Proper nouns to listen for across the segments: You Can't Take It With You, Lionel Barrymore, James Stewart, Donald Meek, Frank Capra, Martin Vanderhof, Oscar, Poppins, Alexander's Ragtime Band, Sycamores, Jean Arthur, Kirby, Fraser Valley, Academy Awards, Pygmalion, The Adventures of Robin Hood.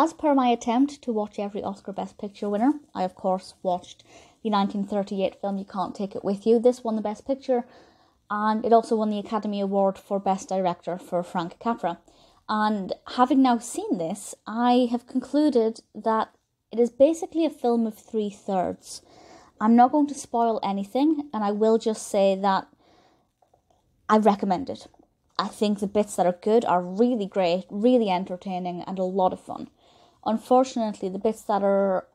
As per my attempt to watch every Oscar Best Picture winner, I of course watched the 1938 film You Can't Take It With You. This won the Best Picture, and it also won the Academy Award for Best Director for Frank Capra. And having now seen this, I have concluded that it is basically a film of 3/3. I'm not going to spoil anything, and I will just say that I recommend it. I think the bits that are good are really great, really entertaining, and a lot of fun. Unfortunately, the bits that are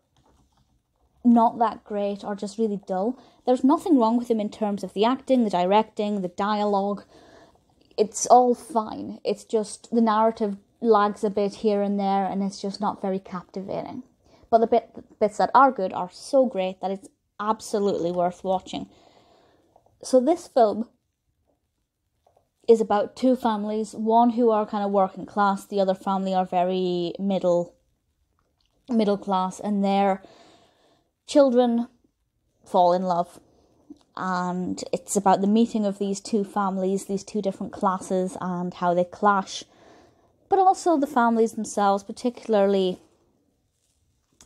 not that great are just really dull. There's nothing wrong with them in terms of the acting, the directing, the dialogue. It's all fine. It's just the narrative lags a bit here and there, and it's just not very captivating. But the bits that are good are so great that it's absolutely worth watching. So this film is about two families, one who are kind of working class, the other family are very middle class, and their children fall in love. And it's about the meeting of these two families, these two different classes, and how they clash. But also the families themselves, particularly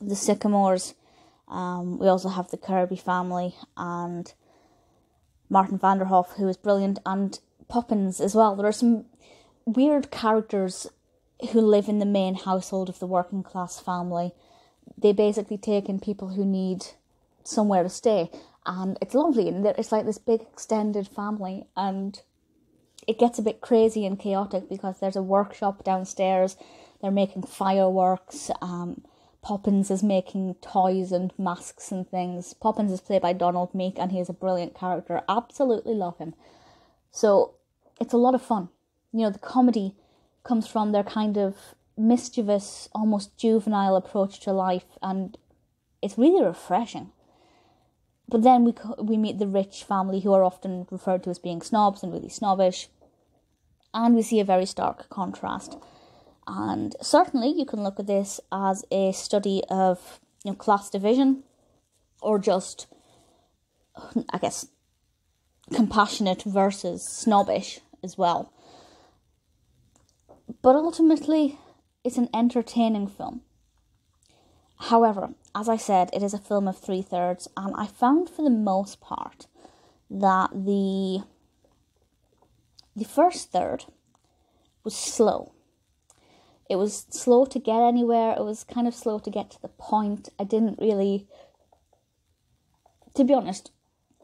the Sycamores. We also have the Kirby family and Martin Vanderhof, who is brilliant, and Poppins as well. There are some weird characters who live in the main household of the working class family. They basically take in people who need somewhere to stay, and it's lovely, and it's like this big extended family, and it gets a bit crazy and chaotic because there's a workshop downstairs, they're making fireworks, Poppins is making toys and masks and things. Poppins is played by Donald Meek, and he is a brilliant character. Absolutely love him. So it's a lot of fun. You know, the comedy comes from their kind of mischievous, almost juvenile approach to life, and it's really refreshing. But then we meet the rich family, who are often referred to as being snobs and really snobbish, and we see a very stark contrast. And certainly you can look at this as a study of, you know, class division, or just, I guess, compassionate versus snobbish as well. But ultimately, it's an entertaining film. However, as I said, it is a film of 3/3, and I found for the most part that the first third was slow. It was slow to get anywhere. It was kind of slow to get to the point. I didn't really... To be honest,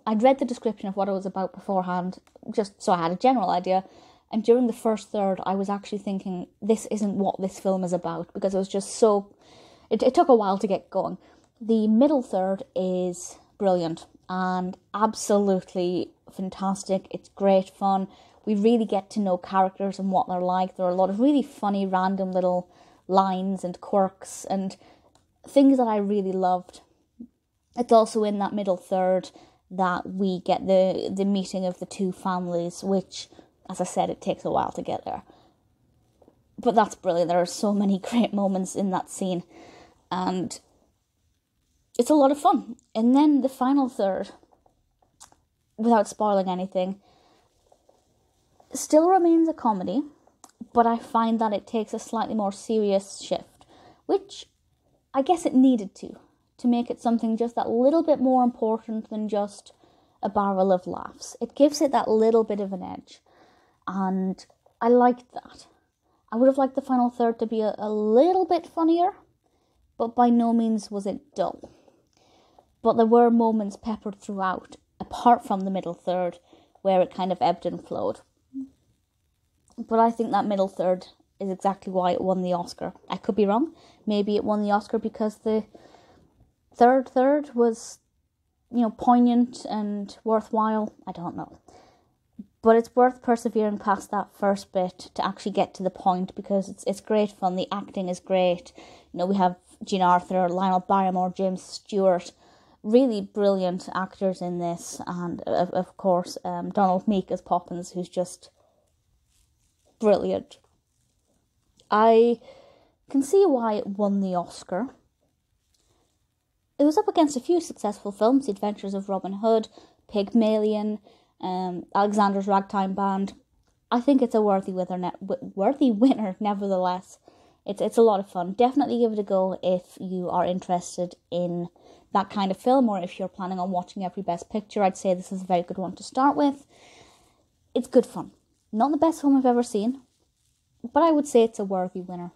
I'd read the description of what it was about beforehand, just so I had a general idea. And during the first third, I was actually thinking, this isn't what this film is about, because it was just so... It took a while to get going. The middle third is brilliant and absolutely fantastic. It's great fun. We really get to know characters and what they're like. There are a lot of really funny, random little lines and quirks and things that I really loved. It's also in that middle third that we get the meeting of the two families, which, as I said, it takes a while to get there. But that's brilliant. There are so many great moments in that scene. And it's a lot of fun. And then the final third, without spoiling anything, still remains a comedy, but I find that it takes a slightly more serious shift, which I guess it needed to make it something just that little bit more important than just a barrel of laughs. It gives it that little bit of an edge, and I liked that. I would have liked the final third to be a little bit funnier, but by no means was it dull. But there were moments peppered throughout, apart from the middle third, where it kind of ebbed and flowed. But I think that middle third is exactly why it won the Oscar. I could be wrong. Maybe it won the Oscar because the third was, you know, poignant and worthwhile. I don't know. But it's worth persevering past that first bit to actually get to the point, because it's great fun. The acting is great. You know, we have Jean Arthur, Lionel Barrymore, James Stewart. Really brilliant actors in this. And, of course, Donald Meek as Poppins, who's just... brilliant. I can see why it won the Oscar. It was up against a few successful films: The Adventures of Robin Hood, Pygmalion, Alexander's Ragtime Band. I think it's a worthy winner nevertheless. It's a lot of fun. Definitely give it a go if you are interested in that kind of film, or if you're planning on watching every Best Picture. I'd say this is a very good one to start with. It's good fun. Not the best film I've ever seen, but I would say it's a worthy winner.